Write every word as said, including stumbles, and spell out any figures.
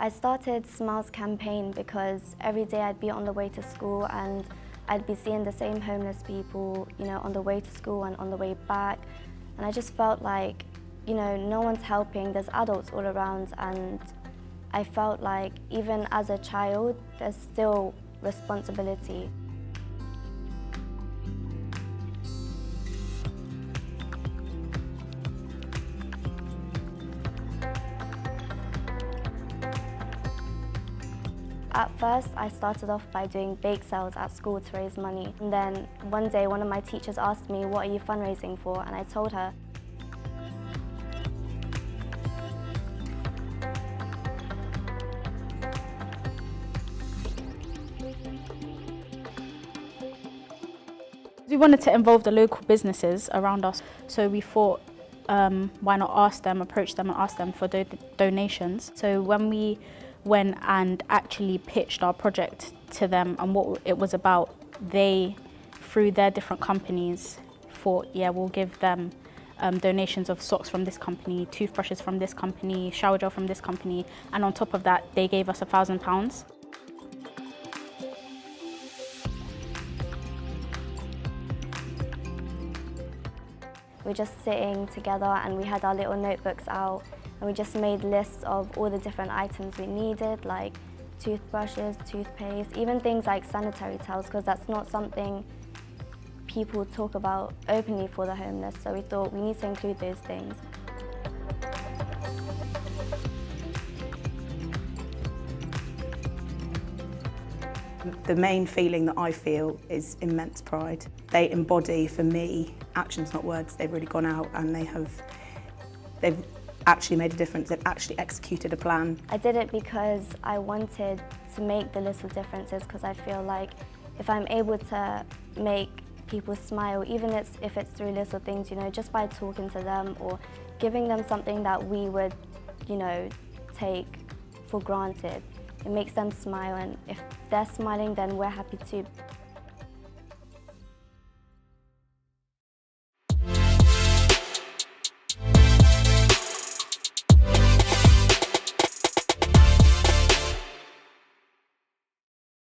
I started Smiles Campaign because every day I'd be on the way to school and I'd be seeing the same homeless people, you know, on the way to school and on the way back. And I just felt like, you know, no one's helping, there's adults all around, and I felt like even as a child, there's still responsibility. At first, I started off by doing bake sales at school to raise money. And then one day, one of my teachers asked me, "What are you fundraising for?" And I told her. We wanted to involve the local businesses around us, so we thought, um, why not ask them, approach them and ask them for do donations. So when we went and actually pitched our project to them and what it was about, they, through their different companies, thought, yeah, we'll give them um, donations of socks from this company, toothbrushes from this company, shower gel from this company, and on top of that, they gave us a thousand pounds. We were just sitting together and we had our little notebooks out and we just made lists of all the different items we needed, like toothbrushes, toothpaste, even things like sanitary towels, because that's not something people talk about openly for the homeless, so we thought we need to include those things. The main feeling that I feel is immense pride. They embody, for me, actions not words. They've really gone out and they have, they've actually made a difference. They've actually executed a plan. I did it because I wanted to make the little differences, because I feel like if I'm able to make people smile, even if it's through little things, you know, just by talking to them or giving them something that we would, you know, take for granted. It makes them smile, and if they're smiling, then we're happy too.